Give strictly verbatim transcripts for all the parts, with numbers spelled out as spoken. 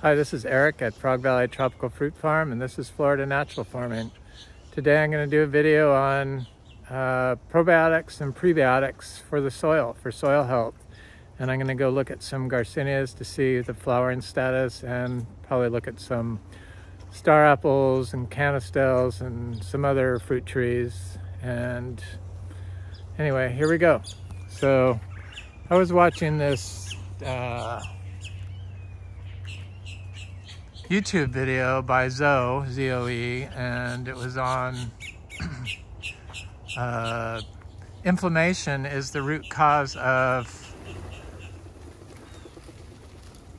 Hi, this is Eric at Frog Valley Tropical Fruit Farm, and this is Florida Natural Farming. Today I'm going to do a video on uh, probiotics and prebiotics for the soil, for soil health. And I'm going to go look at some Garcinias to see the flowering status, and probably look at some star apples and canistels and some other fruit trees. And anyway, here we go. So I was watching this uh, YouTube video by Zoe, Z O E, and it was on uh, inflammation is the root cause of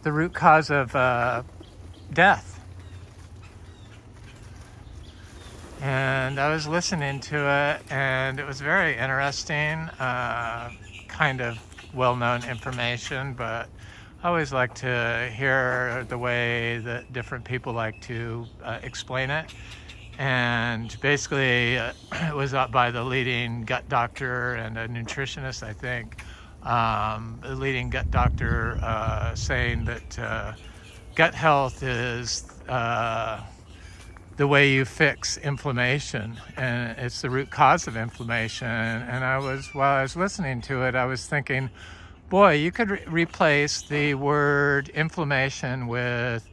the root cause of uh, death. And I was listening to it, and it was very interesting, uh, kind of well-known information, but I always like to hear the way that different people like to uh, explain it. And basically, uh, it was up by the leading gut doctor and a nutritionist, I think, um, the leading gut doctor uh, saying that uh, gut health is uh, the way you fix inflammation, and it's the root cause of inflammation. And I was, while I was listening to it, I was thinking, boy, you could re replace the word inflammation with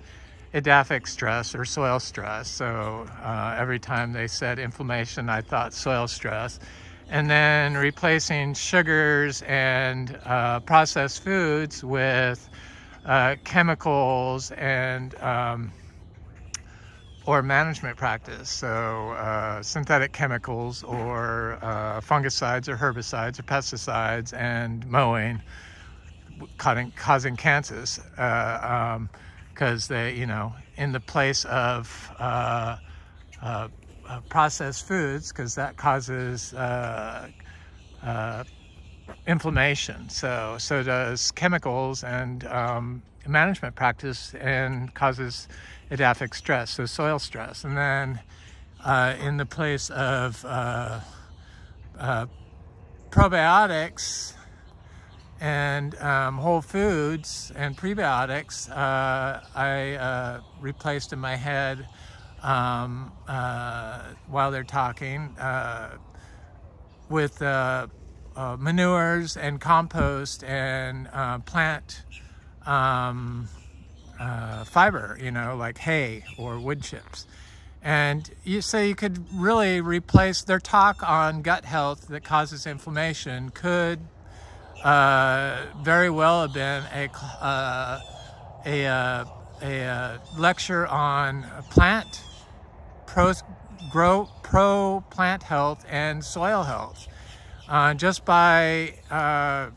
edaphic stress or soil stress. So uh, every time they said inflammation, I thought soil stress. And then replacing sugars and uh, processed foods with uh, chemicals and um, or management practice. So uh, synthetic chemicals or uh, fungicides or herbicides or pesticides and mowing, causing cancers, because uh, um, they, you know, in the place of uh, uh, uh, processed foods, because that causes uh, uh, inflammation. So, so does chemicals and um, management practice, and causes edaphic stress, so soil stress. And then uh, in the place of uh, uh, probiotics and um, whole foods and prebiotics, uh, I uh, replaced in my head um, uh, while they're talking uh, with uh, uh, manures and compost and uh, plant um, uh, fiber, you know, like hay or wood chips. And you, so you could really replace their talk on gut health that causes inflammation could Uh, very well have been a, uh, a, uh, a uh, lecture on plant, pro, grow, pro plant health and soil health. Uh, just by uh,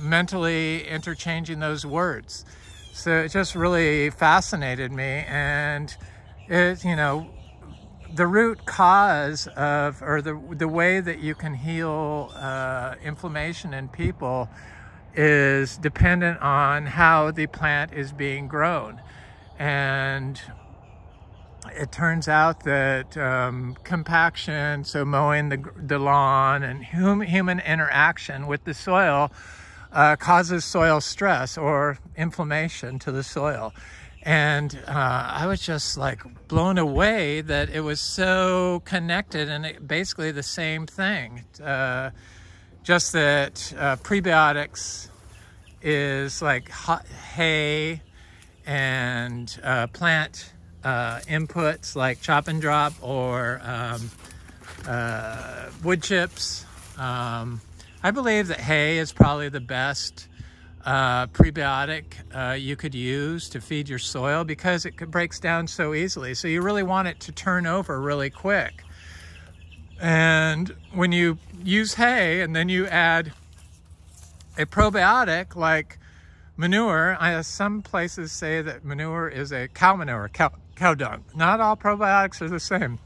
mentally interchanging those words. So it just really fascinated me, and it, you know, the root cause of, or the, the way that you can heal uh, inflammation in people is dependent on how the plant is being grown. And it turns out that um, compaction, so mowing the, the lawn, and hum, human interaction with the soil uh, causes soil stress or inflammation to the soil. And uh, I was just like blown away that it was so connected, and it, basically the same thing. Uh, just that uh, prebiotics is like hot hay and uh, plant uh, inputs like chop and drop or um, uh, wood chips. Um, I believe that hay is probably the best Uh, prebiotic uh, you could use to feed your soil, because it breaks down so easily. So you really want it to turn over really quick. And when you use hay and then you add a probiotic like manure, I, some places say that manure is a cow manure, cow, cow dung. Not all probiotics are the same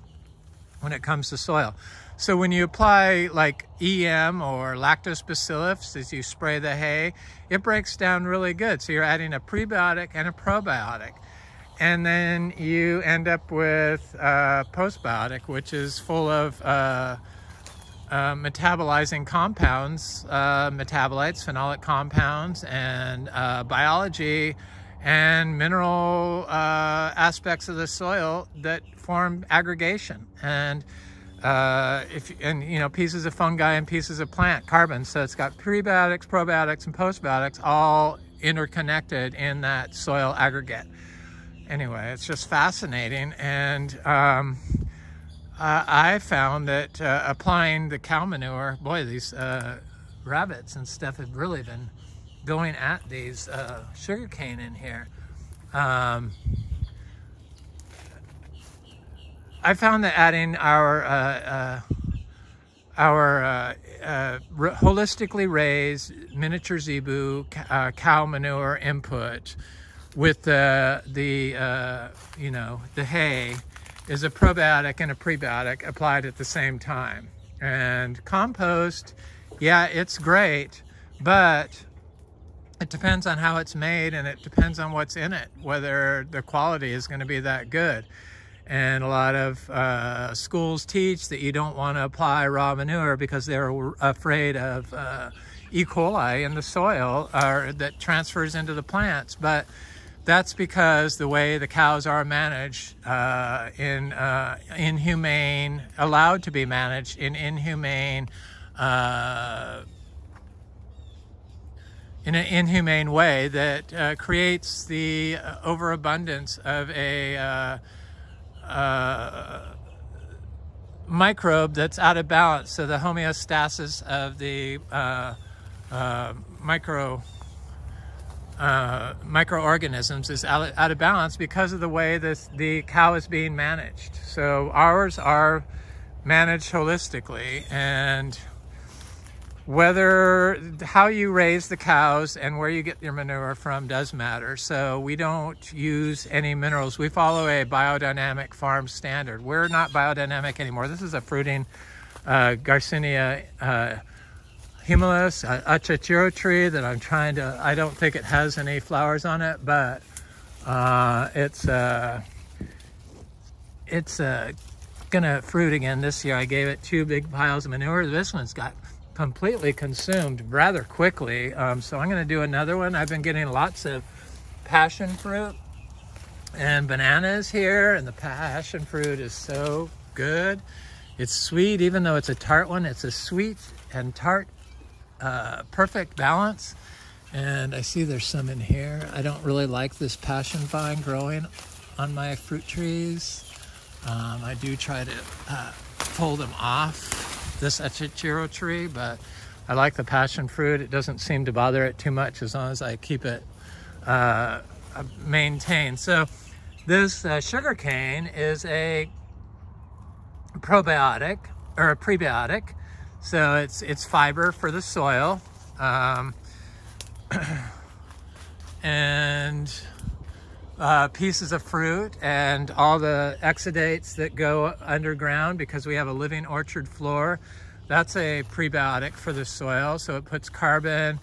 when it comes to soil. So when you apply like E M or lactobacillus as you spray the hay, it breaks down really good. So you're adding a prebiotic and a probiotic. And then you end up with uh, postbiotic, which is full of uh, uh, metabolizing compounds, uh, metabolites, phenolic compounds, and uh, biology and mineral uh, aspects of the soil that form aggregation, and uh, if and you know pieces of fungi and pieces of plant carbon. So it's got prebiotics, probiotics, and postbiotics all interconnected in that soil aggregate. Anyway, it's just fascinating, and um, uh, I found that uh, applying the cow manure, boy, these uh, rabbits and stuff have really been going at these uh, sugarcane in here. Um, I found that adding our uh, uh, our uh, uh, holistically raised miniature zebu uh, cow manure input with the the uh, you know the hay is a probiotic and a prebiotic applied at the same time. And compost, yeah, it's great, but it depends on how it's made, and it depends on what's in it, whether the quality is going to be that good. And a lot of uh, schools teach that you don't want to apply raw manure because they're afraid of uh, E. coli in the soil or that transfers into the plants. But that's because the way the cows are managed uh, in uh, inhumane, allowed to be managed in inhumane uh in an inhumane way that uh, creates the uh, overabundance of a uh, uh, microbe that's out of balance. So the homeostasis of the uh, uh, micro uh, microorganisms is out, out of balance because of the way this, the cow is being managed. So ours are managed holistically, and whether how you raise the cows and where you get your manure from does matter. So we don't use any minerals. We follow a biodynamic farm standard. We're not biodynamic anymore. This is a fruiting uh, Garcinia uh, humilis, achachairú tree that I'm trying to, I don't think it has any flowers on it, but uh, it's uh, it's uh, gonna fruit again this year. I gave it two big piles of manure. This one's got completely consumed rather quickly, um, so I'm going to do another one. I've been getting lots of passion fruit and bananas here, and the passion fruit is so good. It's sweet, even though it's a tart one. It's a sweet and tart uh, perfect balance, and I see there's some in here. I don't really like this passion vine growing on my fruit trees. Um, I do try to uh, pull them off this achachairú tree, but I like the passion fruit. It doesn't seem to bother it too much as long as I keep it uh, maintained. So this uh, sugar cane is a probiotic or a prebiotic. So it's, it's fiber for the soil. Um, and Uh, pieces of fruit and all the exudates that go underground, because we have a living orchard floor. That's a prebiotic for the soil, so it puts carbon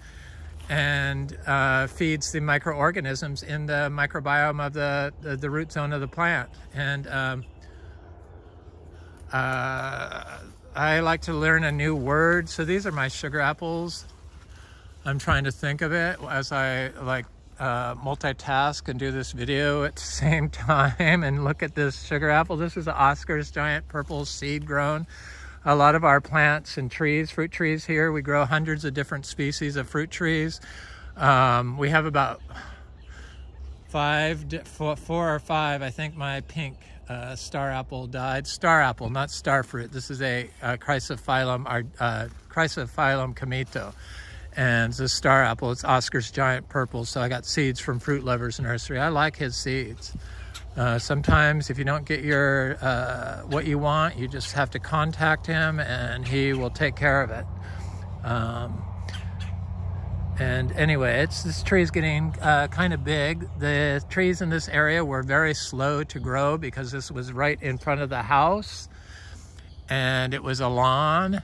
and uh, feeds the microorganisms in the microbiome of the, the, the root zone of the plant. And um, uh, I like to learn a new word. So these are my sugar apples. I'm trying to think of it as I like Uh, multitask and do this video at the same time and look at this sugar apple. This is an Oscars giant purple seed grown. A lot of our plants and trees, fruit trees here, we grow hundreds of different species of fruit trees. Um, we have about five, four, four or five, I think my pink uh, star apple died. Star apple, not star fruit. This is a, a Chrysophyllum, uh, Chrysophyllum cainito. And the star apple, it's Oscar's giant purple. So I got seeds from Fruit Lovers Nursery. I like his seeds. Uh, sometimes if you don't get your uh, what you want, you just have to contact him and he will take care of it. Um, and anyway, it's, this tree is getting uh, kind of big. The trees in this area were very slow to grow because this was right in front of the house and it was a lawn.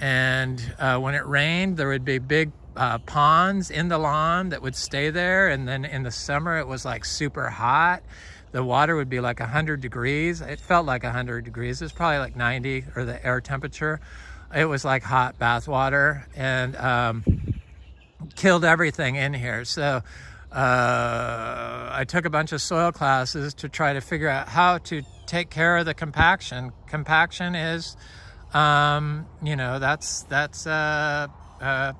And uh, when it rained, there would be big uh, ponds in the lawn that would stay there. And then in the summer, it was like super hot. The water would be like one hundred degrees. It felt like one hundred degrees. It was probably like ninety or the air temperature. It was like hot bath water, and um, killed everything in here. So Uh, I took a bunch of soil classes to try to figure out how to take care of the compaction. Compaction is, um, you know, that's that's uh, uh,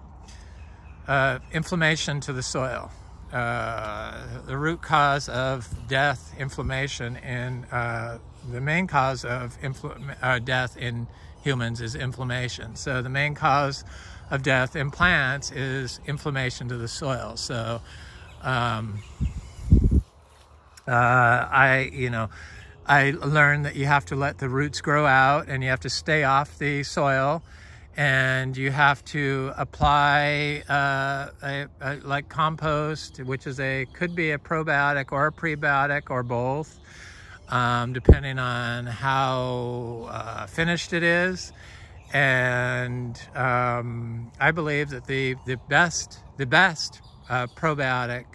uh, inflammation to the soil. Uh, the root cause of death, inflammation, and uh, the main cause of infl uh, death in humans is inflammation. So the main cause of death in plants is inflammation to the soil. So. Um, uh, I, you know, I learned that you have to let the roots grow out and you have to stay off the soil and you have to apply, uh, a, a, like compost, which is a, could be a probiotic or a prebiotic or both, um, depending on how, uh, finished it is. And, um, I believe that the, the best, the best Uh, probiotic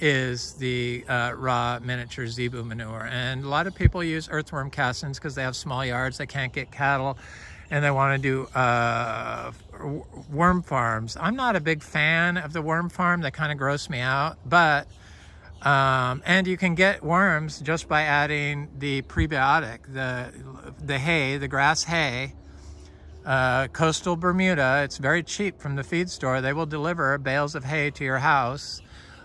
is the uh, raw miniature zebu manure. And a lot of people use earthworm castings because they have small yards, they can't get cattle, and they want to do uh, worm farms. I'm not a big fan of the worm farm. They kind of gross me out. But, um, and you can get worms just by adding the prebiotic, the, the hay, the grass hay. Uh, coastal Bermuda, it's very cheap from the feed store. They will deliver bales of hay to your house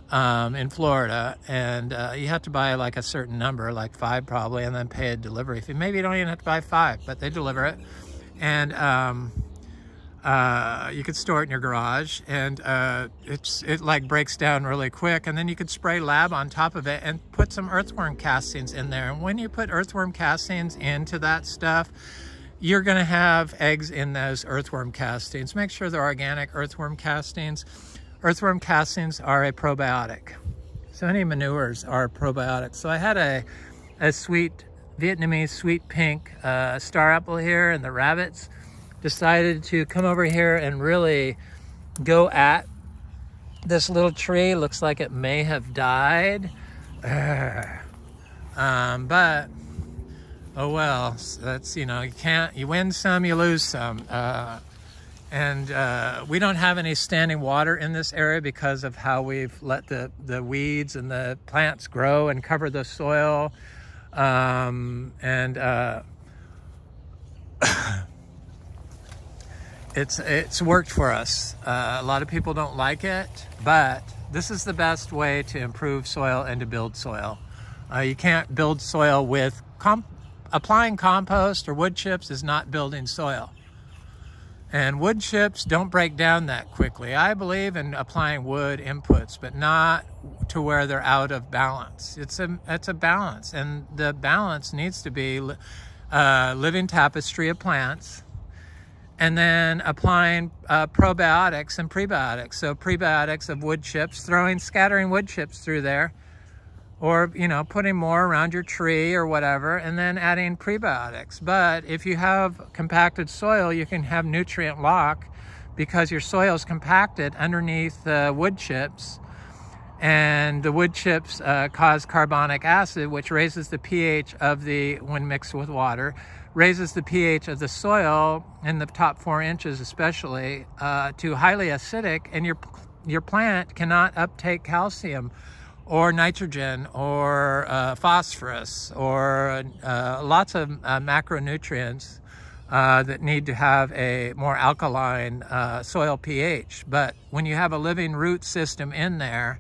um, in Florida. And uh, you have to buy like a certain number, like five probably, and then pay a delivery fee. Maybe you don't even have to buy five, but they deliver it. And um, uh, you could store it in your garage. And uh, it's it like breaks down really quick. And then you could spray lab on top of it and put some earthworm castings in there. And when you put earthworm castings into that stuff, you're going to have eggs in those earthworm castings. Make sure they're organic earthworm castings. Earthworm castings are a probiotic. So any manures are probiotics. So I had a, a sweet Vietnamese sweet pink uh, star apple here, and the rabbits decided to come over here and really go at this little tree. Looks like it may have died. Um, but... oh well, that's, you know, you can't, you win some, you lose some. Uh, and uh, we don't have any standing water in this area because of how we've let the, the weeds and the plants grow and cover the soil. Um, and uh, it's, it's worked for us. Uh, a lot of people don't like it, but this is the best way to improve soil and to build soil. Uh, you can't build soil with comp Applying compost or wood chips is not building soil. And wood chips don't break down that quickly. I believe in applying wood inputs, but not to where they're out of balance. It's a, it's a balance, and the balance needs to be uh, living tapestry of plants, and then applying uh, probiotics and prebiotics. So prebiotics of wood chips, throwing, scattering wood chips through there, or, you know, putting more around your tree or whatever, and then adding prebiotics. But if you have compacted soil, you can have nutrient lock because your soil is compacted underneath the uh, wood chips, and the wood chips uh, cause carbonic acid, which raises the pH of the, when mixed with water, raises the pH of the soil in the top four inches especially uh, to highly acidic, and your, your plant cannot uptake calcium or nitrogen, or uh, phosphorus, or uh, lots of uh, macronutrients uh, that need to have a more alkaline uh, soil pH. But when you have a living root system in there,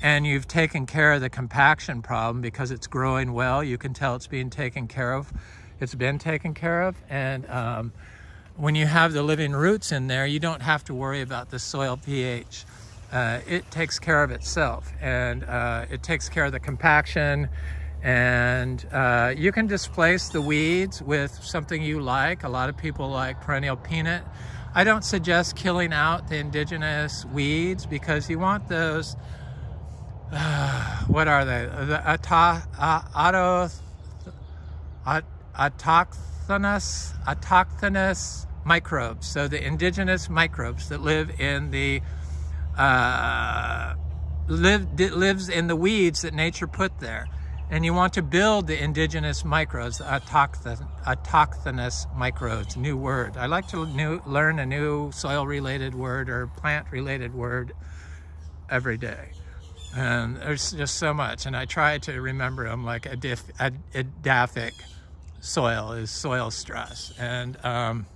and you've taken care of the compaction problem because it's growing well, you can tell it's being taken care of, it's been taken care of, and um, when you have the living roots in there, you don't have to worry about the soil pH. Uh, it takes care of itself, and uh, it takes care of the compaction, and uh, you can displace the weeds with something you like. A lot of people like perennial peanut. I don't suggest killing out the indigenous weeds because you want those, uh, what are they? The auto, uh, auto, autochthonous, autochthonous microbes. So the indigenous microbes that live in the Uh, live, lives in the weeds that nature put there. And you want to build the indigenous microbes, autochthon, autochthonous microbes, new word. I like to new, learn a new soil-related word or plant-related word every day. And there's just so much. And I try to remember them, like edaphic soil is soil stress. And um,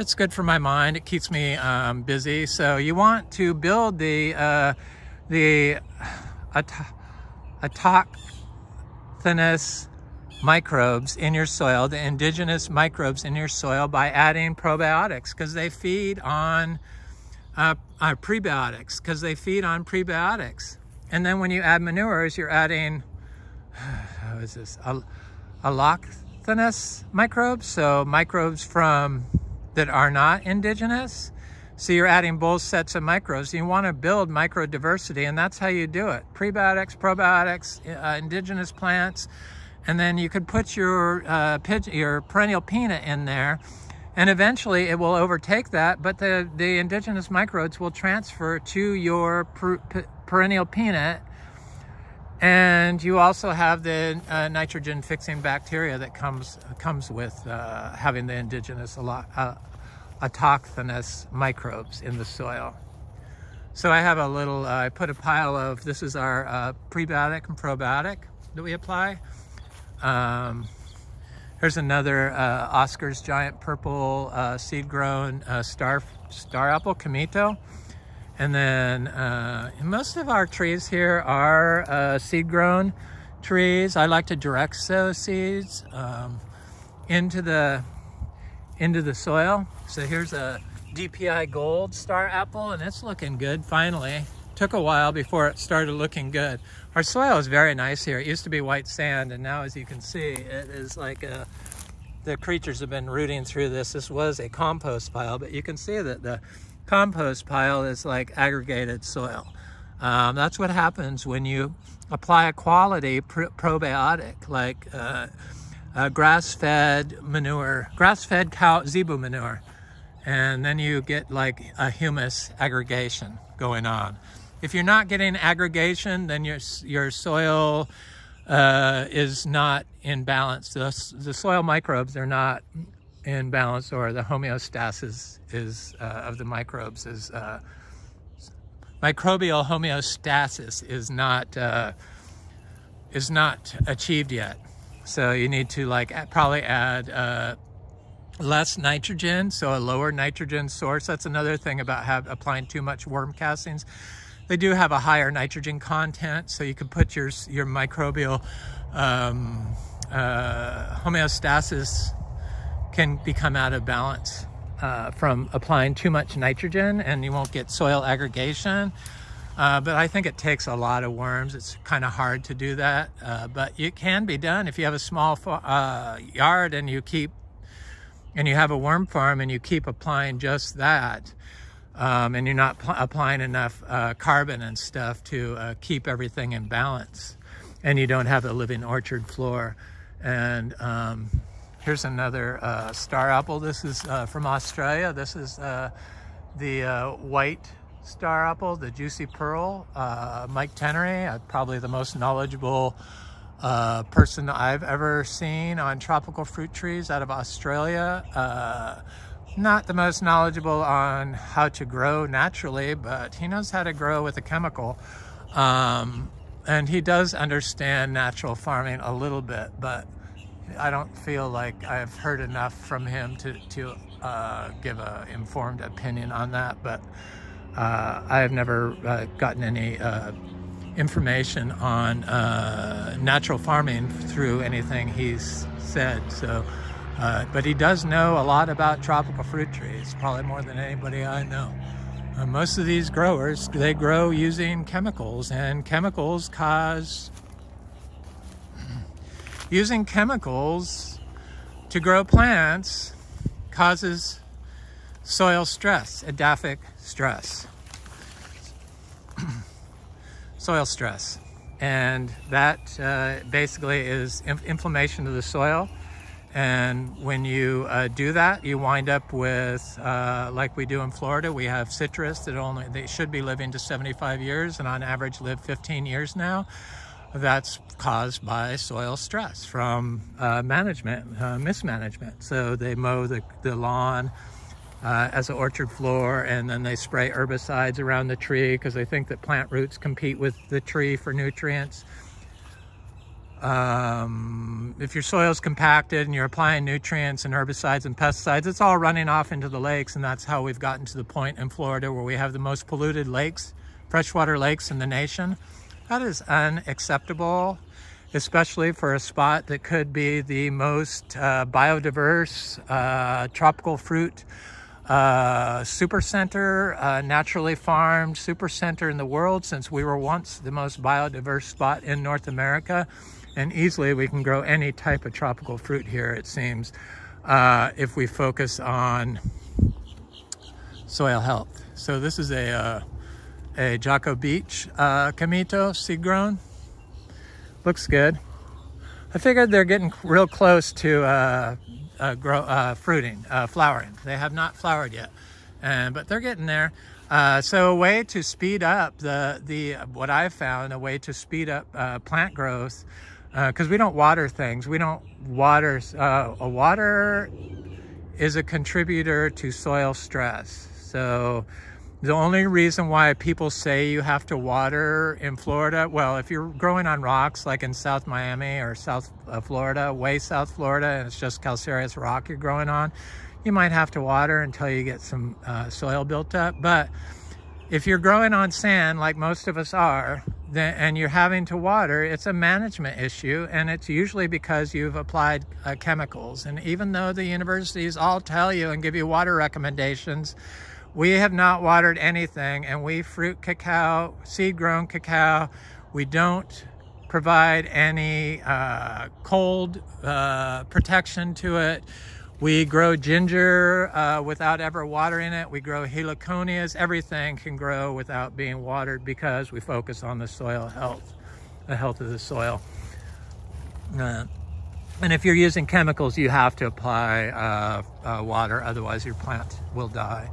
it's good for my mind. It keeps me um, busy. So you want to build the, uh, the autochthonous microbes in your soil, the indigenous microbes in your soil, by adding probiotics, because they feed on uh, uh, prebiotics, because they feed on prebiotics. And then when you add manures, you're adding, how is this, allochthonous microbes, so microbes from that are not indigenous. So you're adding both sets of microbes. You want to build microdiversity, and that's how you do it. Prebiotics, probiotics, uh, indigenous plants. And then you could put your, uh, pigeon, your perennial peanut in there, and eventually it will overtake that, but the, the indigenous microbes will transfer to your per, per, perennial peanut. And you also have the uh, nitrogen fixing bacteria that comes, comes with uh, having the indigenous uh, autochthonous microbes in the soil. So I have a little, uh, I put a pile of, this is our uh, prebiotic and probiotic that we apply. Um, here's another uh, Oscars giant purple uh, seed grown uh, star, star apple cainito. And then uh, most of our trees here are uh, seed grown trees. I like to direct sow seeds um, into the into the soil. So here's a D P I gold star apple, and it's looking good finally. Took a while before it started looking good. Our soil is very nice here. It used to be white sand, and now, as you can see, it is like a, the creatures have been rooting through this. This was a compost pile, but you can see that the compost pile is like aggregated soil. Um, that's what happens when you apply a quality pr probiotic, like uh, uh, grass-fed manure, grass-fed cow, zebu manure, and then you get like a humus aggregation going on. If you're not getting aggregation, then your, your soil uh, is not in balance. The, the soil microbes are not in balance, or the homeostasis is uh, of the microbes is uh, microbial homeostasis is not uh, is not achieved yet. So you need to like probably add uh, less nitrogen, so a lower nitrogen source. That's another thing about have, applying too much worm castings. They do have a higher nitrogen content, so you can put your your microbial um, uh, homeostasis can become out of balance uh, from applying too much nitrogen, and you won't get soil aggregation. Uh, but I think it takes a lot of worms. It's kind of hard to do that, uh, but it can be done. If you have a small uh, yard and you keep, and you have a worm farm and you keep applying just that, um, and you're not applying enough uh, carbon and stuff to uh, keep everything in balance, and you don't have a living orchard floor. And um, here's another uh, star apple. This is uh, from Australia. This is uh, the uh, white star apple, the juicy pearl. Uh, Mike Tenery, uh, probably the most knowledgeable uh, person I've ever seen on tropical fruit trees out of Australia. Uh, not the most knowledgeable on how to grow naturally, but he knows how to grow with a chemical. Um, and he does understand natural farming a little bit, but I don't feel like I've heard enough from him to, to uh, give an informed opinion on that, but uh, I have never uh, gotten any uh, information on uh, natural farming through anything he's said. So, uh, but he does know a lot about tropical fruit trees, probably more than anybody I know. Uh, most of these growers, they grow using chemicals, and chemicals cause Using chemicals to grow plants causes soil stress, edaphic stress, soil stress. And that uh, basically is inf inflammation of the soil. And when you uh, do that, you wind up with, uh, like we do in Florida, we have citrus that only, they should be living to seventy-five years, and on average live fifteen years now. That's caused by soil stress from uh, management, uh, mismanagement. So they mow the, the lawn, uh, as an orchard floor, and then they spray herbicides around the tree because they think that plant roots compete with the tree for nutrients. Um, if your soil's compacted and you're applying nutrients and herbicides and pesticides, it's all running off into the lakes, and that's how we've gotten to the point in Florida where we have the most polluted lakes, freshwater lakes in the nation. That is unacceptable, especially for a spot that could be the most uh, biodiverse uh, tropical fruit uh, supercenter, uh, naturally farmed supercenter in the world, since we were once the most biodiverse spot in North America. And easily we can grow any type of tropical fruit here, it seems, uh, if we focus on soil health. So this is a, uh, a Jaco Beach uh, Cainito seed grown. Looks good. I figured they're getting real close to uh, uh, grow, uh, fruiting, uh, flowering. They have not flowered yet, and, but they're getting there. Uh, so a way to speed up the, the what I've found, a way to speed up uh, plant growth, because uh, we don't water things. We don't water, uh, a water is a contributor to soil stress. So the only reason why people say you have to water in Florida, well, if you're growing on rocks like in South Miami or South uh, Florida, way South Florida, and it's just calcareous rock you're growing on, you might have to water until you get some uh, soil built up. But if you're growing on sand, like most of us are, then, and you're having to water, it's a management issue, and it's usually because you've applied uh, chemicals. And even though the universities all tell you and give you water recommendations, we have not watered anything, and we fruit cacao, seed-grown cacao. We don't provide any uh, cold uh, protection to it. We grow ginger uh, without ever watering it. We grow heliconias. Everything can grow without being watered because we focus on the soil health, the health of the soil. Uh, and if you're using chemicals, you have to apply uh, uh, water, otherwise your plant will die.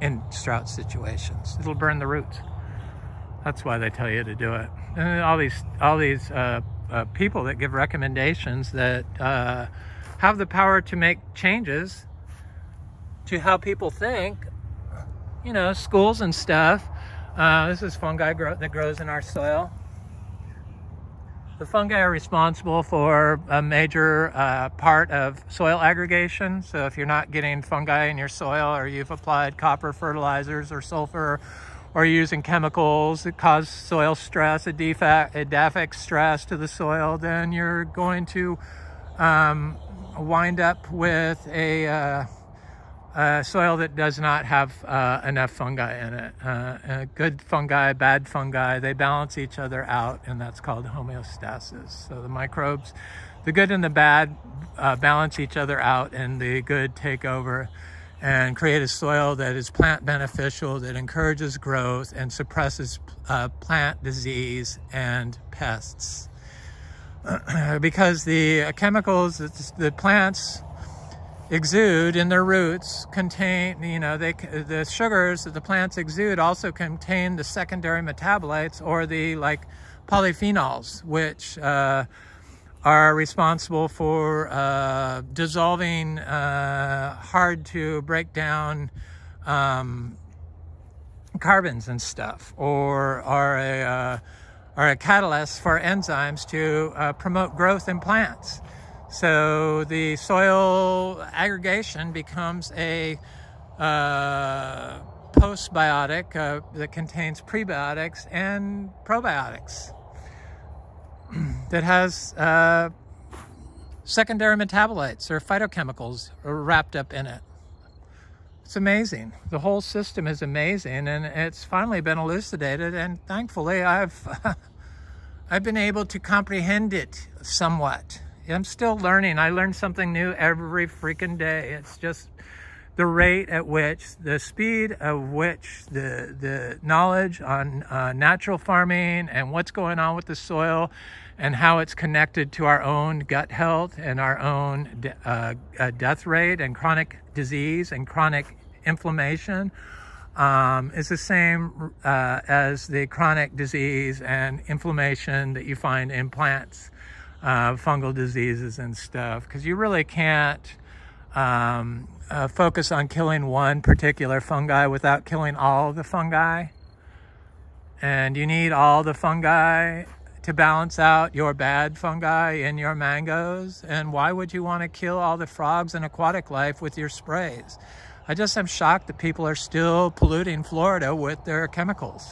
In drought situations, it'll burn the roots. That's why they tell you to do it. And all these, all these uh, uh, people that give recommendations that uh, have the power to make changes to how people think. You know, schools and stuff. Uh, this is fungi grow that grows in our soil. The fungi are responsible for a major uh, part of soil aggregation. So if you're not getting fungi in your soil, or you've applied copper fertilizers or sulfur, or you're using chemicals that cause soil stress, edaphic stress to the soil, then you're going to um, wind up with a, uh, a soil that does not have uh, enough fungi in it. Uh, good fungi, bad fungi, they balance each other out, and that's called homeostasis. So the microbes, the good and the bad, uh, balance each other out, and the good take over and create a soil that is plant beneficial, that encourages growth and suppresses uh, plant disease and pests. Because the chemicals that the plants exude in their roots contain, you know, they, the sugars that the plants exude also contain the secondary metabolites, or the like polyphenols, which uh, are responsible for uh, dissolving uh, hard to break down um, carbons and stuff, or are a, uh, are a catalyst for enzymes to uh, promote growth in plants. So the soil aggregation becomes a uh, postbiotic uh, that contains prebiotics and probiotics, that has uh, secondary metabolites or phytochemicals wrapped up in it. It's amazing. The whole system is amazing, and it's finally been elucidated, and thankfully I've, I've been able to comprehend it somewhat. I'm still learning. I learn something new every freaking day. It's just the rate at which, the speed at which the, the knowledge on uh, natural farming and what's going on with the soil and how it's connected to our own gut health and our own de uh, uh, death rate and chronic disease and chronic inflammation um, is the same uh, as the chronic disease and inflammation that you find in plants. Uh, fungal diseases and stuff, because you really can't um, uh, focus on killing one particular fungi without killing all the fungi. And you need all the fungi to balance out your bad fungi in your mangoes. And why would you want to kill all the frogs and aquatic life with your sprays? I just am shocked that people are still polluting Florida with their chemicals,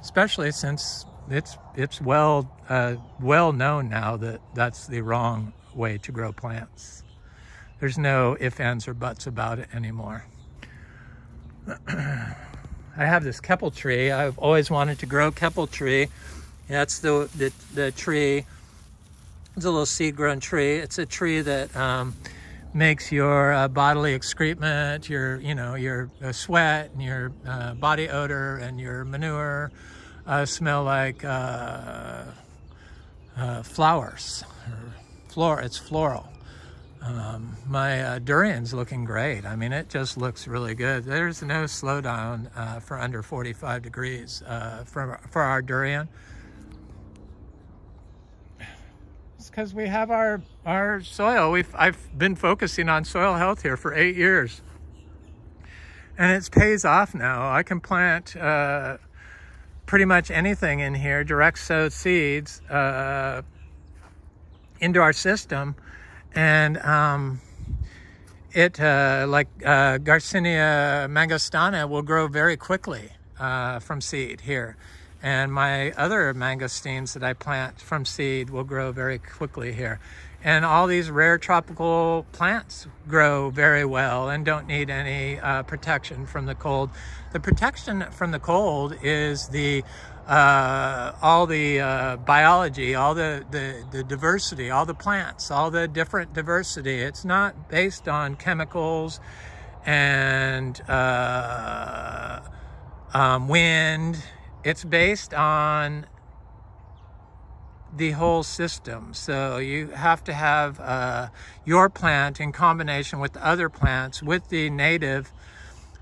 especially since it's it's well uh, well known now that that's the wrong way to grow plants. There's no ifs, ands, or buts about it anymore. I have this keppel tree. I've always wanted to grow keppel tree. That's the, the, the tree. It's a little seed-grown tree. It's a tree that um, makes your uh, bodily excrement, your, you know, your uh, sweat and your uh, body odor and your manure uh, smell like uh, uh, flowers. Or flor it's floral. Um, my uh, durian's looking great. I mean, it just looks really good. There's no slowdown uh, for under forty-five degrees uh, for, for our durian. It's because we have our, our soil. We've, I've been focusing on soil health here for eight years. And it pays off now. I can plant uh, pretty much anything in here, direct sow seeds uh, into our system. And um, it, uh, like uh, Garcinia mangostana, will grow very quickly uh, from seed here. And my other mangosteens that I plant from seed will grow very quickly here. And all these rare tropical plants grow very well and don't need any uh, protection from the cold. The protection from the cold is the uh, all the uh, biology, all the, the, the diversity, all the plants, all the different diversity. It's not based on chemicals and uh, um, wind. It's based on the whole system. So you have to have uh, your plant in combination with the other plants, with the native,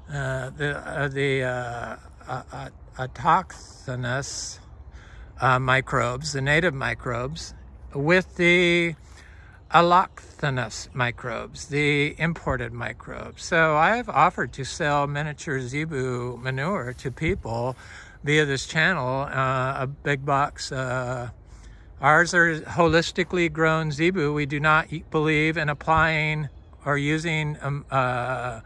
uh, the, uh, the uh, uh, autochthonous uh, microbes, the native microbes, with the allochthonous microbes, the imported microbes. So I've offered to sell miniature zebu manure to people via this channel, uh, a big box. Uh, ours are holistically grown zebu. We do not eat, believe in applying or using um, uh,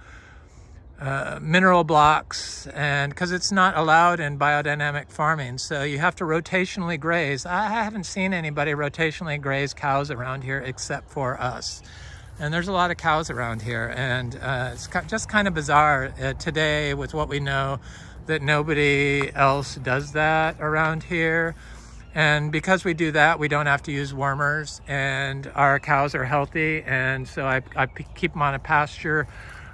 uh, mineral blocks, and because it's not allowed in biodynamic farming. So you have to rotationally graze. I haven't seen anybody rotationally graze cows around here except for us. And there's a lot of cows around here. And uh, it's just kind of bizarre uh, today with what we know, that nobody else does that around here. And because we do that, we don't have to use warmers, and our cows are healthy. And so I, I keep them on a pasture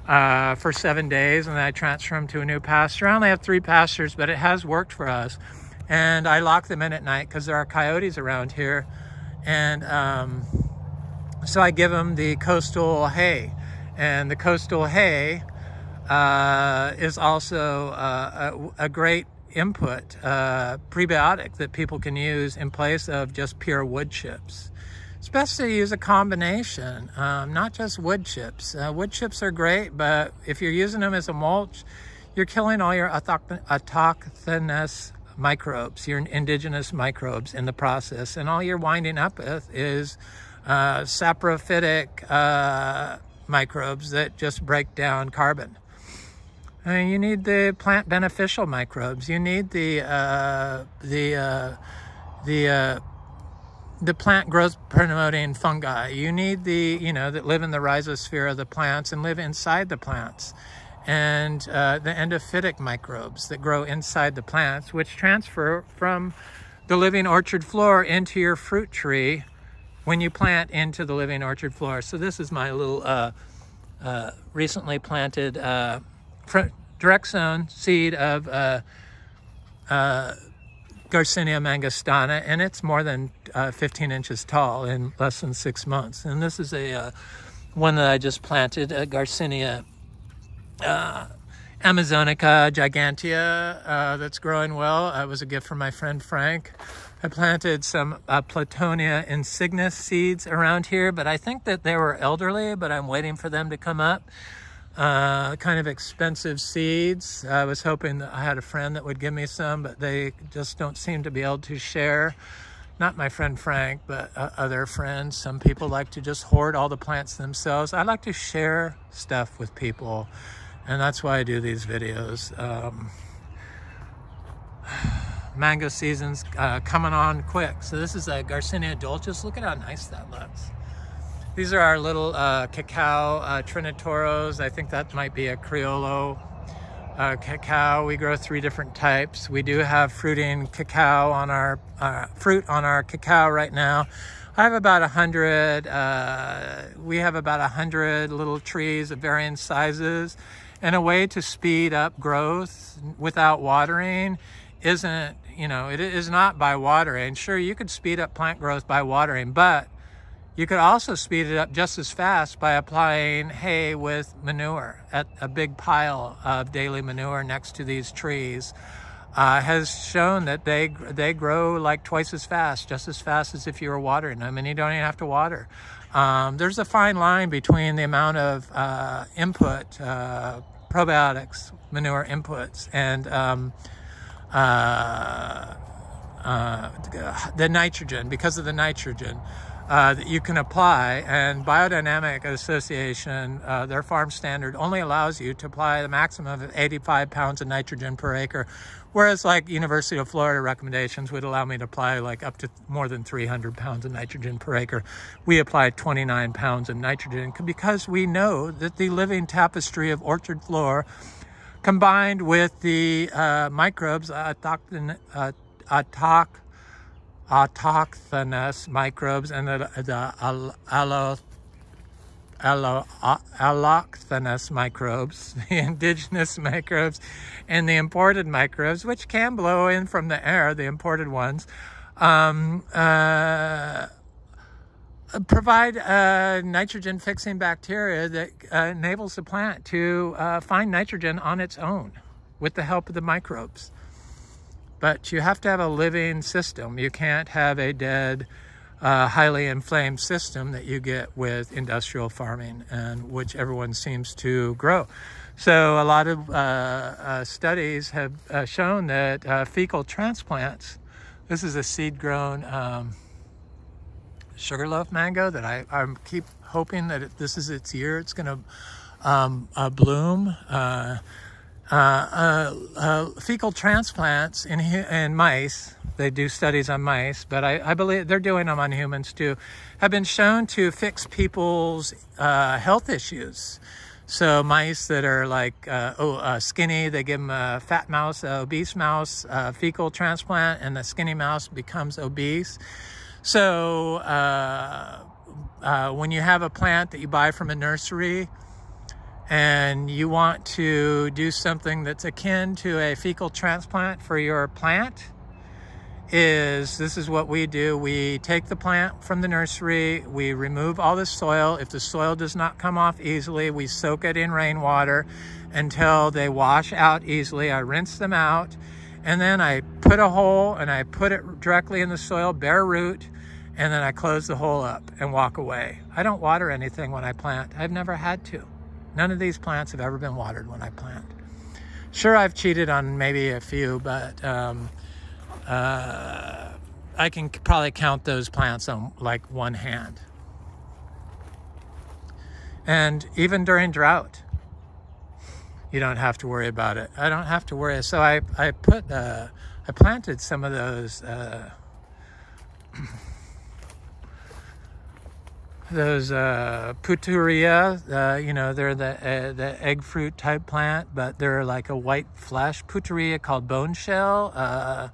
uh, for seven days and then I transfer them to a new pasture. I only have three pastures, but it has worked for us. And I lock them in at night because there are coyotes around here. And um, so I give them the coastal hay, and the coastal hay Uh, is also uh, a, a great input uh, prebiotic that people can use in place of just pure wood chips. It's best to use a combination, um, not just wood chips. Uh, wood chips are great, but if you're using them as a mulch, you're killing all your autochthonous microbes, your indigenous microbes in the process. And all you're winding up with is uh, saprophytic uh, microbes that just break down carbon. I mean, you need the plant beneficial microbes. You need the uh, the uh, the uh, the plant growth promoting fungi. You need the you know that live in the rhizosphere of the plants and live inside the plants, and uh, the endophytic microbes that grow inside the plants, which transfer from the living orchard floor into your fruit tree when you plant into the living orchard floor. So this is my little uh, uh, recently planted. Uh, direct sown seed of uh, uh, Garcinia mangostana, and it's more than uh, fifteen inches tall in less than six months. And this is a uh, one that I just planted, uh, Garcinia uh, amazonica gigantea, uh, that's growing well. It was a gift from my friend Frank, I planted some uh, Platonia insignis seeds around here, but I think that they were elderly, but I'm waiting for them to come up. Uh, kind of expensive seeds. I was hoping that I had a friend that would give me some, but they just don't seem to be able to share. Not my friend Frank, but uh, other friends. Some people like to just hoard all the plants themselves. I like to share stuff with people, and that's why I do these videos. Um, mango season's uh, coming on quick. So this is a Garcinia dulcis. Look at how nice that looks. These are our little uh, cacao uh, Trinitarios. I think that might be a Criollo uh, cacao. We grow three different types. We do have fruiting cacao on our uh, fruit on our cacao right now. I have about a hundred. Uh, we have about a hundred little trees of varying sizes, and a way to speed up growth without watering isn't, you know, it is not by watering. Sure, you could speed up plant growth by watering, but you could also speed it up just as fast by applying hay with manure. At a big pile of daily manure next to these trees uh, has shown that they they grow like twice as fast, just as fast as if you were watering them, and you don't even have to water. Um, there's a fine line between the amount of uh, input, uh, probiotics, manure inputs, and um, uh, uh, the nitrogen, because of the nitrogen. Uh, that you can apply, and Biodynamic Association, uh, their farm standard only allows you to apply the maximum of eighty-five pounds of nitrogen per acre, whereas like University of Florida recommendations would allow me to apply like up to more than three hundred pounds of nitrogen per acre. We apply twenty-nine pounds of nitrogen because we know that the living tapestry of orchard floor, combined with the uh, microbes, autochthon, uh, autoch, autochthonous microbes and the, the al, allo, allo, allochthonous microbes, the indigenous microbes, and the imported microbes, which can blow in from the air, the imported ones, um, uh, provide uh, nitrogen-fixing bacteria that uh, enables the plant to uh, find nitrogen on its own with the help of the microbes. But you have to have a living system. You can't have a dead, uh, highly inflamed system that you get with industrial farming, and which everyone seems to grow. So a lot of uh, uh, studies have uh, shown that uh, fecal transplants, this is a seed-grown um, sugarloaf mango that I I'm keep hoping that if this is its year, it's gonna um, uh, bloom. Uh, Uh, uh, uh, fecal transplants in, in mice, they do studies on mice, but I, I believe they're doing them on humans too, have been shown to fix people's uh, health issues. So mice that are like uh, oh, uh, skinny, they give them a fat mouse, a obese mouse, a fecal transplant, and the skinny mouse becomes obese. So uh, uh, when you have a plant that you buy from a nursery, and you want to do something that's akin to a fecal transplant for your plant, is this is what we do. We take the plant from the nursery, we remove all the soil. If the soil does not come off easily, we soak it in rainwater until they wash out easily. I rinse them out, and then I put a hole and I put it directly in the soil, bare root, and then I close the hole up and walk away. I don't water anything when I plant. I've never had to. None of these plants have ever been watered when I plant. Sure, I've cheated on maybe a few, but um, uh, I can probably count those plants on like one hand. And even during drought, you don't have to worry about it. I don't have to worry. So I, I put, uh, I planted some of those, uh, those uh, puteria, uh, you know, they're the, uh, the egg fruit type plant, but they're like a white flesh puteria called bone shell. Uh,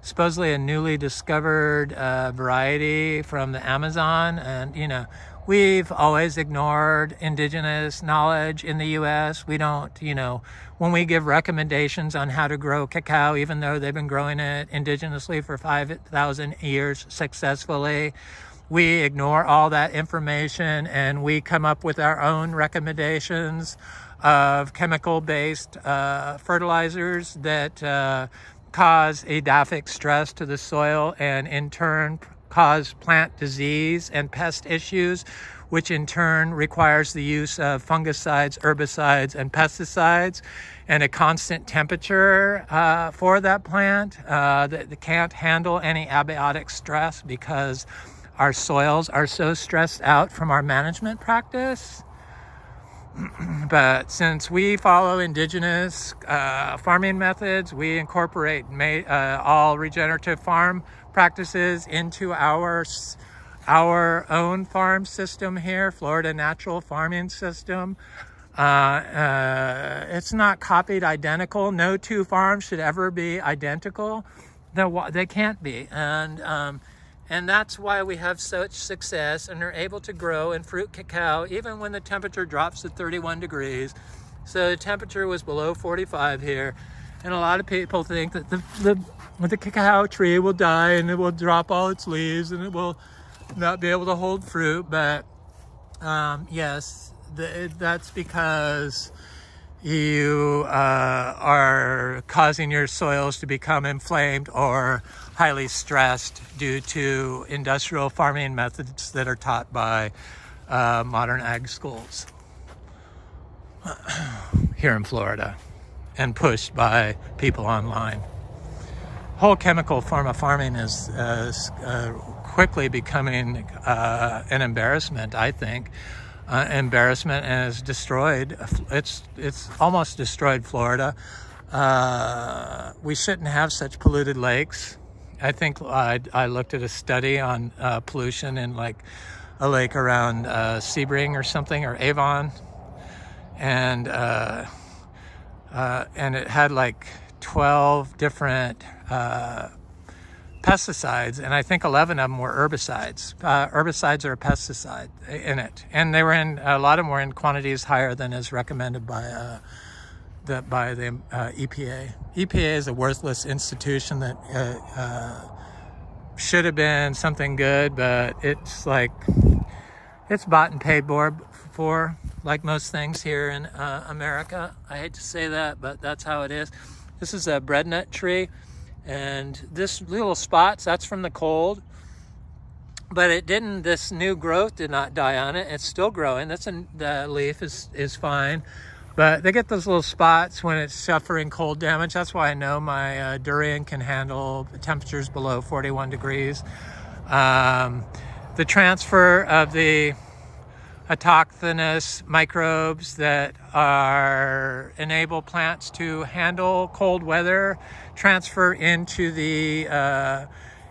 supposedly a newly discovered uh, variety from the Amazon. And, you know, we've always ignored indigenous knowledge in the U S. We don't, you know, when we give recommendations on how to grow cacao, even though they've been growing it indigenously for five thousand years successfully, we ignore all that information, and we come up with our own recommendations of chemical-based uh, fertilizers that uh, cause edaphic stress to the soil and in turn cause plant disease and pest issues, which in turn requires the use of fungicides, herbicides, and pesticides, and a constant temperature uh, for that plant uh, that, that can't handle any abiotic stress because our soils are so stressed out from our management practice. But since we follow indigenous uh, farming methods, we incorporate ma uh, all regenerative farm practices into our, our own farm system here, Florida Natural Farming System. Uh, uh, it's not copied identical. No two farms should ever be identical. They're, they can't be. And, um, And that's why we have such success and are able to grow and fruit cacao even when the temperature drops to thirty-one degrees. So the temperature was below forty-five here. And a lot of people think that the, the, the cacao tree will die and it will drop all its leaves and it will not be able to hold fruit. But um, yes, the, that's because you uh, are causing your soils to become inflamed or highly stressed due to industrial farming methods that are taught by uh, modern ag schools here in Florida and pushed by people online. Whole chemical form of farming is uh, uh, quickly becoming uh, an embarrassment, I think. Uh, embarrassment has destroyed, it's, it's almost destroyed Florida. Uh, we shouldn't have such polluted lakes. I think I, I looked at a study on uh, pollution in like a lake around uh, Sebring or something, or Avon. And, uh, uh, and it had like twelve different uh, pesticides, and I think eleven of them were herbicides. Uh, herbicides are a pesticide in it, and they were in a lot of them were in quantities higher than is recommended by uh, the by the uh, E P A. E P A is a worthless institution that uh, uh, should have been something good, but it's like it's bought and paid for, for like most things here in uh, America. I hate to say that, but that's how it is. This is a breadnut tree. And this little spots, that's from the cold, but it didn't, this new growth did not die on it. It's still growing. That's a, the leaf is, is fine, but they get those little spots when it's suffering cold damage. That's why I know my uh, durian can handle temperatures below forty-one degrees. Um, the transfer of the autochthonous microbes that are enable plants to handle cold weather transfer into the uh,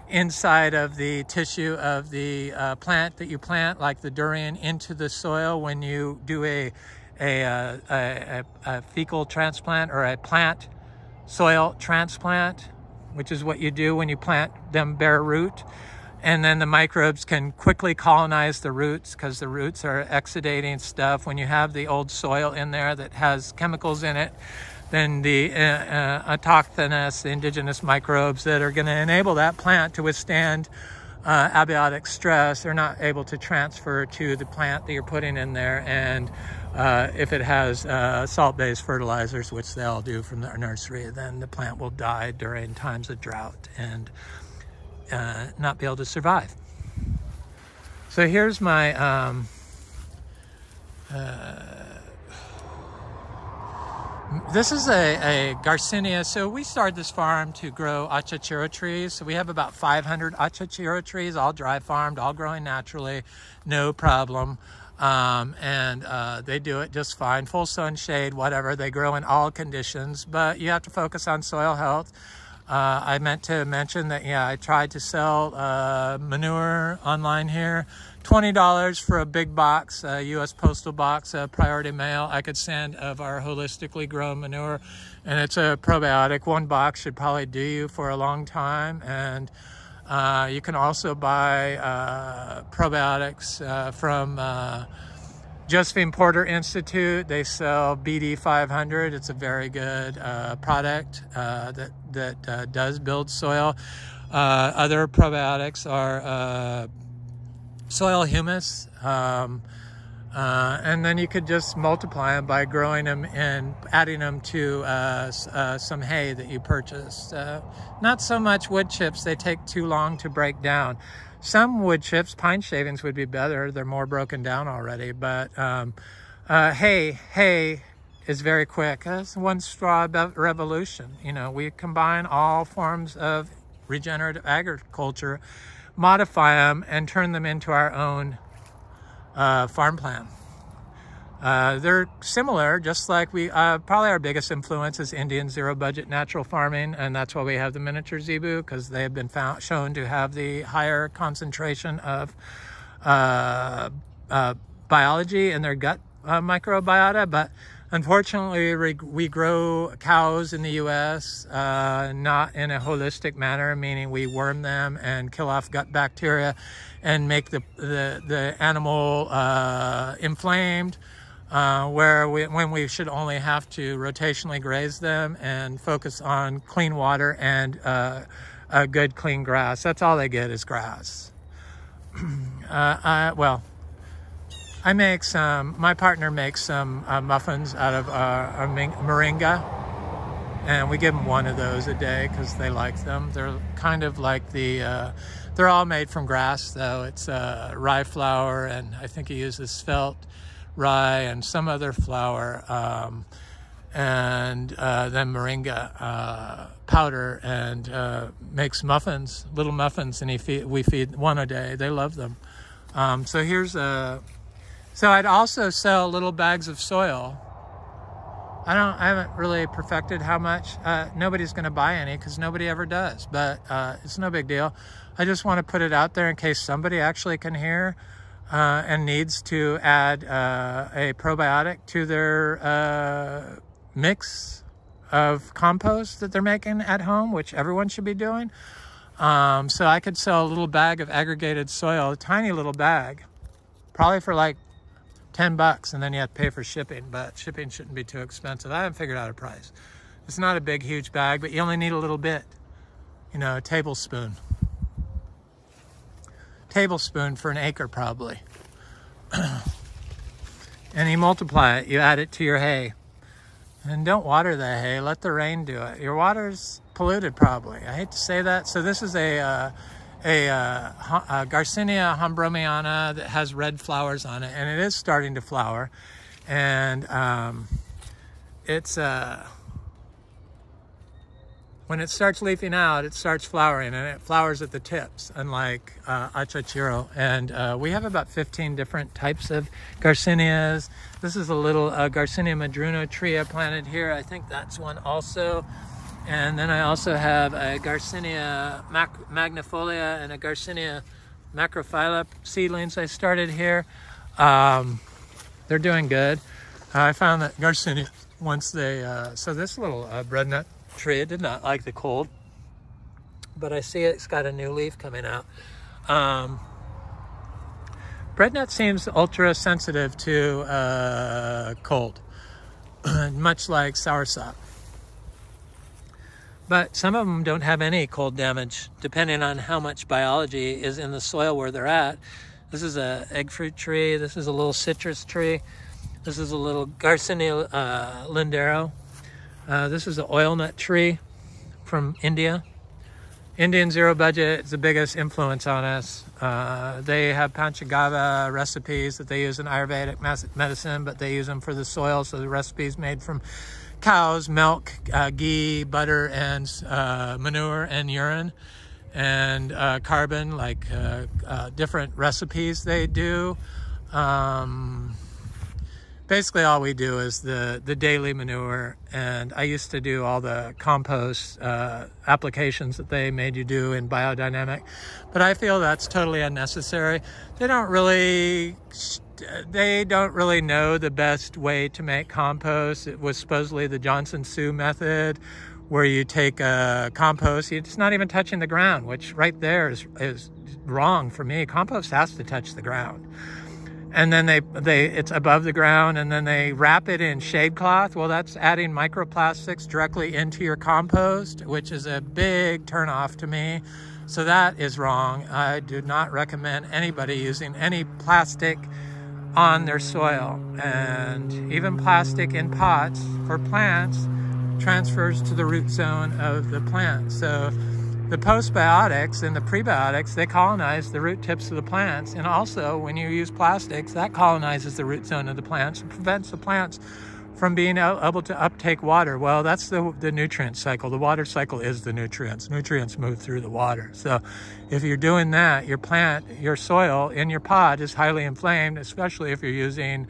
inside of the tissue of the uh, plant that you plant, like the durian, into the soil when you do a a, a, a, a fecal transplant or a plant soil transplant, which is what you do when you plant them bare root. And then the microbes can quickly colonize the roots because the roots are exudating stuff. When you have the old soil in there that has chemicals in it, then the uh, uh, autochthonous, the indigenous microbes that are going to enable that plant to withstand uh, abiotic stress are not able to transfer to the plant that you're putting in there. And uh, if it has uh, salt-based fertilizers, which they all do from the nursery, then the plant will die during times of drought and Uh, not be able to survive. So here's my um, uh, this is a, a Garcinia. So we started this farm to grow achachairú trees. So we have about five hundred achachairú trees, all dry farmed, all growing naturally, no problem. Um, and uh, they do it just fine, full sun, shade, whatever. They grow in all conditions, but you have to focus on soil health. Uh, I meant to mention that, yeah, I tried to sell uh, manure online here. twenty dollars for a big box, a U S postal box, a priority mail I could send of our holistically grown manure. And it's a probiotic. One box should probably do you for a long time. And uh, you can also buy uh, probiotics uh, from uh, Josephine Porter Institute. They sell B D five hundred. It's a very good uh, product uh, that that uh, does build soil. Uh, other probiotics are uh, soil humus, um, Uh, and then you could just multiply them by growing them and adding them to uh, uh, some hay that you purchased. Uh, not so much wood chips, they take too long to break down. Some wood chips, pine shavings would be better, they're more broken down already, but um, uh, hay, hay is very quick. That's one straw revolution. You know, we combine all forms of regenerative agriculture, modify them and turn them into our own Uh, farm plan. Uh, they're similar, just like we, uh, probably our biggest influence is Indian zero budget natural farming, and that's why we have the miniature zebu, because they have been found, shown to have the higher concentration of uh, uh, biology in their gut uh, microbiota. But unfortunately, we grow cows in the U S uh, not in a holistic manner, meaning we worm them and kill off gut bacteria and make the, the, the animal uh, inflamed, uh, where we, when we should only have to rotationally graze them and focus on clean water and uh, a good clean grass. That's all they get is grass. uh, I, well. I make some, my partner makes some uh, muffins out of uh, moringa, and we give them one of those a day because they like them. They're kind of like the, uh, they're all made from grass though. It's uh, rye flour, and I think he uses spelt rye and some other flour, um, and uh, then moringa uh, powder, and uh, makes muffins, little muffins, and he feed, we feed one a day. They love them. Um, so here's a... So I'd also sell little bags of soil. I don't, I haven't really perfected how much. Uh, nobody's going to buy any because nobody ever does, but uh, it's no big deal. I just want to put it out there in case somebody actually can hear uh, and needs to add uh, a probiotic to their uh, mix of compost that they're making at home, which everyone should be doing. Um, so I could sell a little bag of aggregated soil, a tiny little bag, probably for like ten bucks, and then you have to pay for shipping, but shipping shouldn't be too expensive. I haven't figured out a price. It's not a big, huge bag, but you only need a little bit, you know, a tablespoon. Tablespoon for an acre, probably. And you multiply it, you add it to your hay. And don't water the hay, let the rain do it. Your water's polluted, probably. I hate to say that. So this is a, uh, A, uh, a Garcinia hombroniana that has red flowers on it, and it is starting to flower, and um, it's uh, when it starts leafing out, it starts flowering, and it flowers at the tips, unlike uh, achachairú. And uh, we have about fifteen different types of Garcinias. This is a little uh, Garcinia madruno tree I planted here. I think that's one also. And then I also have a Garcinia magnifolia and a Garcinia macrophylla seedlings I started here. Um, they're doing good. Uh, I found that Garcinia, once they, uh, so this little uh, breadnut tree, it did not like the cold, but I see it's got a new leaf coming out. Um, breadnut seems ultra sensitive to uh, cold, much like soursop. But some of them don't have any cold damage, depending on how much biology is in the soil where they're at. This is a egg fruit tree. This is a little citrus tree. This is a little Garcinia uh, lindero. Uh, this is an oil nut tree from India. Indian zero budget is the biggest influence on us. Uh, they have Panchagava recipes that they use in Ayurvedic medicine, but they use them for the soil. So the recipes made from cows, milk, uh, ghee, butter, and uh, manure and urine, and uh, carbon, like uh, uh, different recipes they do. Um, basically all we do is the, the daily manure, and I used to do all the compost uh, applications that they made you do in biodynamic, but I feel that's totally unnecessary. They don't really... They don't really know the best way to make compost. It was supposedly the Johnson-Su method, where you take a compost, it's not even touching the ground, which right there is, is wrong for me. Compost has to touch the ground. And then they, they, it's above the ground, and then they wrap it in shade cloth. Well, that's adding microplastics directly into your compost, which is a big turnoff to me. So that is wrong. I do not recommend anybody using any plastic on their soil, and even plastic in pots for plants transfers to the root zone of the plant. So the postbiotics and the prebiotics, they colonize the root tips of the plants, and also when you use plastics, that colonizes the root zone of the plants and prevents the plants from being able to uptake water. Well, that's the, the nutrient cycle. The water cycle is the nutrients. Nutrients move through the water. So if you're doing that, your plant, your soil in your pot is highly inflamed, especially if you're using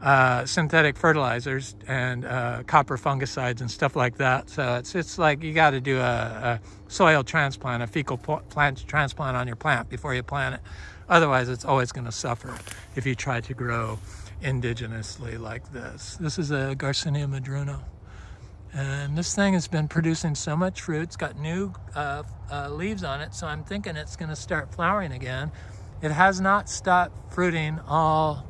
uh, synthetic fertilizers and uh, copper fungicides and stuff like that. So it's, it's like you got to do a, a soil transplant, a fecal plant transplant on your plant before you plant it. Otherwise, it's always going to suffer if you try to grow indigenously like this. This is a Garcinia madruno, and this thing has been producing so much fruit. It's got new uh, uh, leaves on it, so I'm thinking it's going to start flowering again. It has not stopped fruiting all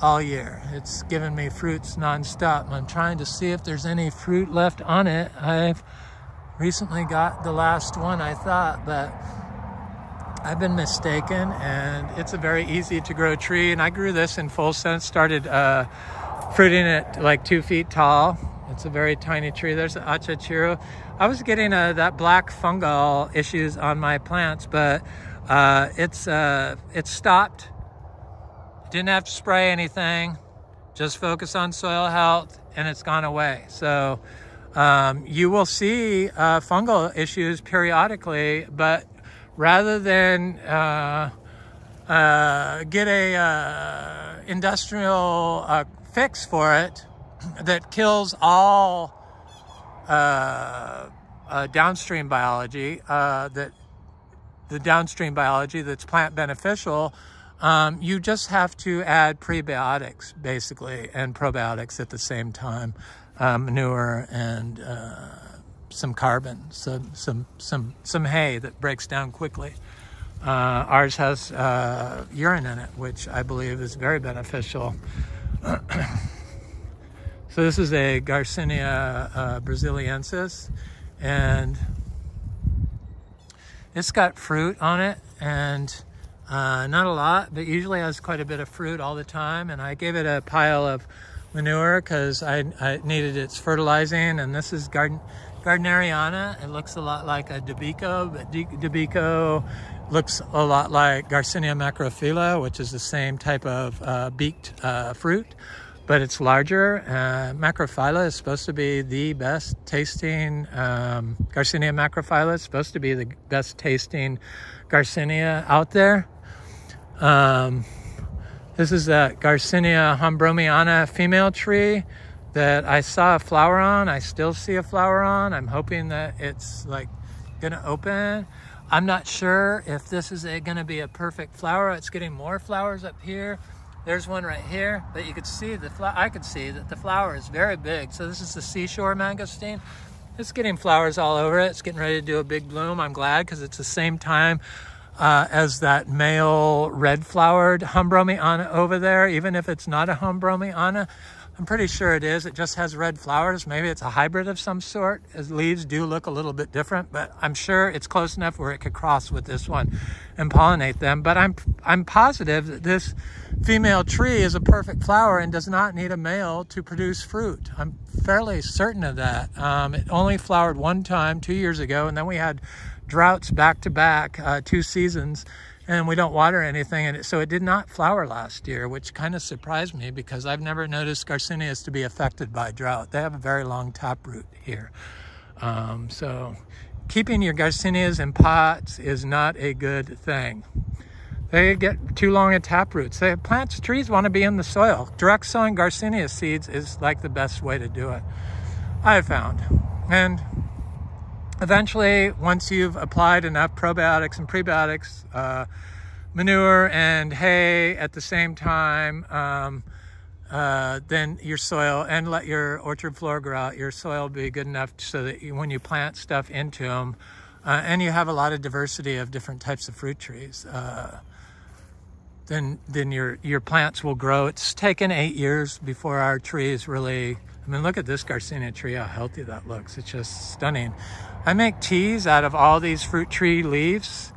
all year. It's given me fruits non-stop. I'm trying to see if there's any fruit left on it. I've recently got the last one, I thought, but I've been mistaken, and it's a very easy to grow tree. And I grew this in full sun, started uh, fruiting it like two feet tall. It's a very tiny tree. There's the achachairú. I was getting uh, that black fungal issues on my plants, but uh, it's uh, it stopped. Didn't have to spray anything. Just focus on soil health, and it's gone away. So um, you will see uh, fungal issues periodically, but rather than uh, uh, get a uh, industrial uh, fix for it that kills all uh, uh, downstream biology, uh, that the downstream biology that's plant beneficial, um, you just have to add prebiotics basically and probiotics at the same time, uh, manure and Uh, some carbon, some some some some hay that breaks down quickly. Uh, ours has uh, urine in it, which I believe is very beneficial. So this is a Garcinia uh, brasiliensis, and it's got fruit on it, and uh, not a lot, but usually has quite a bit of fruit all the time. And I gave it a pile of manure because I, I needed its fertilizing. And this is garden. Gardneriana. It looks a lot like a Dabico, but Dabico looks a lot like Garcinia macrophylla, which is the same type of uh, beaked uh, fruit, but it's larger. Uh, macrophylla is supposed to be the best tasting, um, Garcinia macrophylla is supposed to be the best tasting Garcinia out there. Um, this is a Garcinia hombroniana female tree that I saw a flower on. I still see a flower on. I'm hoping that it's like gonna open. I'm not sure if this is a, gonna be a perfect flower. It's getting more flowers up here. There's one right here, but you could see the flower. I could see that the flower is very big. So this is the seashore mangosteen. It's getting flowers all over it. It's getting ready to do a big bloom. I'm glad because it's the same time Uh, as that male red-flowered hombromiana over there. Even if it's not a hombromiana, I'm pretty sure it is. It just has red flowers. Maybe it's a hybrid of some sort. Its leaves do look a little bit different, but I'm sure it's close enough where it could cross with this one and pollinate them. But I'm I'm positive that this female tree is a perfect flower and does not need a male to produce fruit. I'm fairly certain of that. Um, it only flowered one time two years ago, and then we had droughts back to back, uh, two seasons, and we don't water anything. And it, so it did not flower last year, which kind of surprised me because I've never noticed Garcinias to be affected by drought. They have a very long taproot here. Um, so keeping your Garcinias in pots is not a good thing. They get too long a taproots. They, plants, trees want to be in the soil. Direct sowing Garcinia seeds is like the best way to do it, I found. And eventually, once you've applied enough probiotics and prebiotics, uh, manure and hay at the same time, um, uh, then your soil, and let your orchard floor grow out, your soil be good enough so that you, when you plant stuff into them, uh, and you have a lot of diversity of different types of fruit trees, uh, then then your, your plants will grow. It's taken eight years before our trees really. I mean, look at this Garcinia tree, how healthy that looks. It's just stunning. I make teas out of all these fruit tree leaves,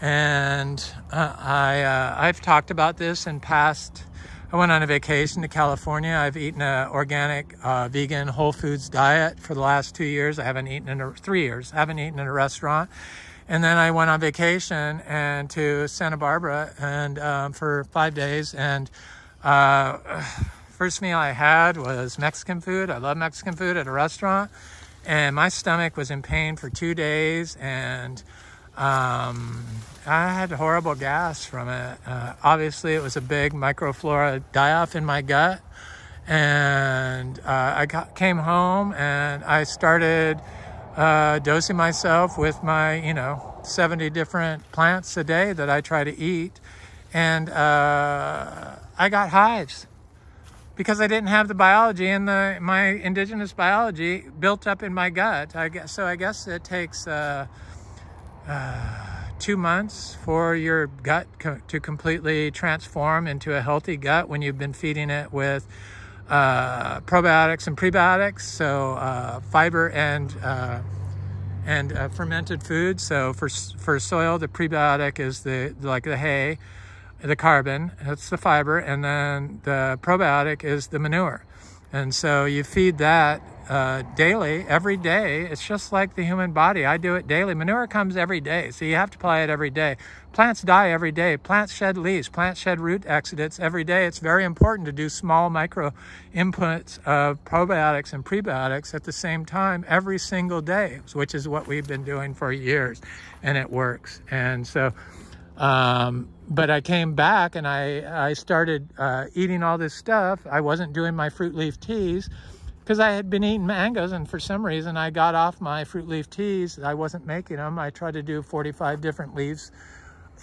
And uh, I, uh, I've talked about this in past. I went on a vacation to California. I've eaten an organic, uh, vegan, whole foods diet for the last two years. I haven't eaten in a, three years. I haven't eaten in a restaurant. And then I went on vacation and to Santa Barbara and um, for five days. And uh, first meal I had was Mexican food. I love Mexican food at a restaurant. And my stomach was in pain for two days. And Um, I had horrible gas from it. Uh, obviously, it was a big microflora die-off in my gut. And uh, I got, came home and I started uh, dosing myself with my, you know, seventy different plants a day that I try to eat. And uh, I got hives because I didn't have the biology and the, my indigenous biology built up in my gut. I guess, so I guess it takes... Uh, Uh, two months for your gut co to completely transform into a healthy gut when you've been feeding it with uh, probiotics and prebiotics, so uh, fiber and uh, and uh, fermented food. So for for soil, the prebiotic is the like the hay, the carbon. That's the fiber, and then the probiotic is the manure. And so you feed that uh, daily, every day. It's just like the human body. I do it daily. Manure comes every day, so you have to apply it every day. Plants die every day. Plants shed leaves. Plants shed root exudates every day. It's very important to do small micro inputs of probiotics and prebiotics at the same time every single day, which is what we've been doing for years, and it works. And so... Um, but I came back and I, I started uh, eating all this stuff. I wasn't doing my fruit leaf teas because I had been eating mangoes, and for some reason I got off my fruit leaf teas. I wasn't making them. I tried to do forty-five different leaves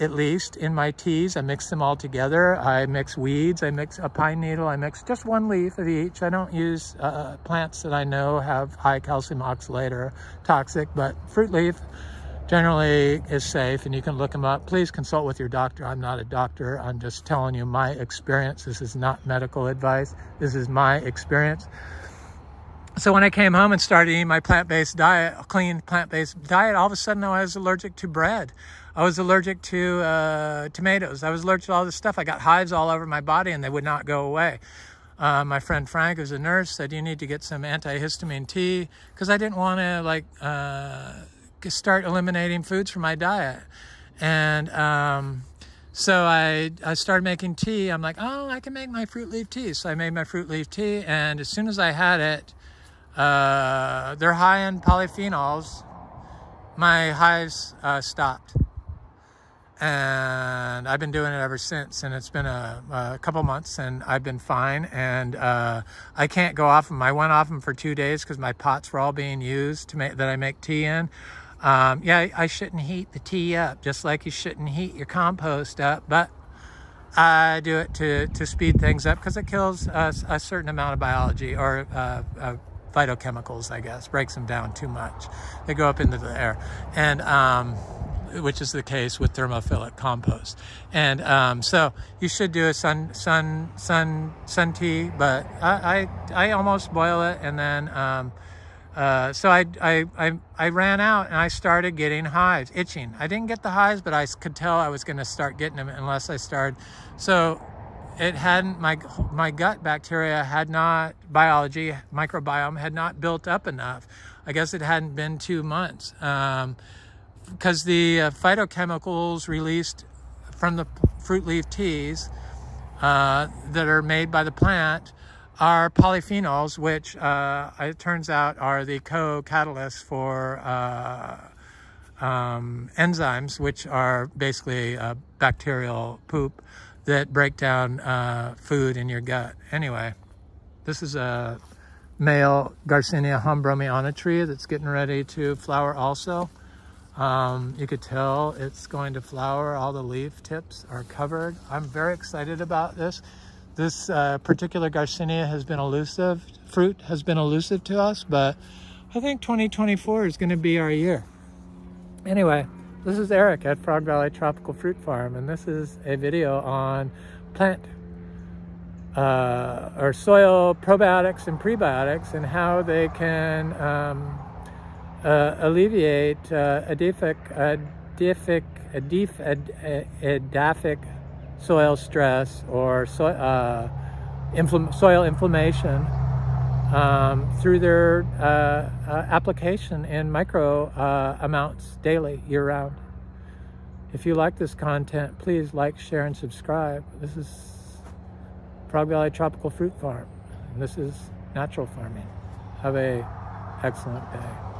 at least in my teas. I mixed them all together. I mix weeds. I mix a pine needle. I mix just one leaf of each. I don't use uh, plants that I know have high calcium oxalate or toxic, but fruit leaf... generally is safe, and you can look them up. Please consult with your doctor. I'm not a doctor. I'm just telling you my experience. This is not medical advice. This is my experience. So when I came home and started eating my plant-based diet, clean plant-based diet, all of a sudden I was allergic to bread. I was allergic to uh, tomatoes. I was allergic to all this stuff. I got hives all over my body, and they would not go away. Uh, my friend Frank, who's a nurse, said, you need to get some antihistamine tea, because I didn't want to, like... Uh, start eliminating foods from my diet. And um, so I, I started making tea. I'm like, oh, I can make my fruit leaf tea. So I made my fruit leaf tea, and as soon as I had it, uh, they're high in polyphenols. My hives uh, stopped. And I've been doing it ever since, and it's been a, a couple months, and I've been fine. And uh, I can't go off them. I went off them for two days because my pots were all being used to make that I make tea in. Um, yeah, I shouldn't heat the tea up, just like you shouldn't heat your compost up, but I do it to, to speed things up because it kills a, a certain amount of biology, or uh, uh, phytochemicals, I guess, breaks them down too much. They go up into the air, and um, which is the case with thermophilic compost. And um, so you should do a sun sun sun sun tea, but I, I, I almost boil it, and then... Um, Uh, so I, I, I, I ran out, and I started getting hives, itching. I didn't get the hives, but I could tell I was going to start getting them unless I started. So it hadn't, my, my gut bacteria had not, biology, microbiome had not built up enough. I guess it hadn't been two months. Um, because the uh, phytochemicals released from the fruit leaf teas uh, that are made by the plant are polyphenols, which uh, it turns out are the co-catalysts for uh, um, enzymes, which are basically uh, bacterial poop that break down uh, food in your gut. Anyway, this is a male Garcinia hombroniana tree that's getting ready to flower also. Um, you could tell it's going to flower. All the leaf tips are covered. I'm very excited about this. This uh, particular Garcinia has been elusive, fruit has been elusive to us, but I think twenty twenty-four is going to be our year. Anyway, this is Eric at Frog Valley Tropical Fruit Farm, and this is a video on plant uh, or soil probiotics and prebiotics and how they can um, uh, alleviate uh, adiaphoric uh, adiaphoric, adif, ad, adiaphoric soil stress or so, uh, infl soil inflammation um, through their uh, uh, application in micro uh, amounts daily, year-round. If you like this content, please like, share, and subscribe. This is Frog Valley Tropical Fruit Farm. And this is natural farming. Have a excellent day.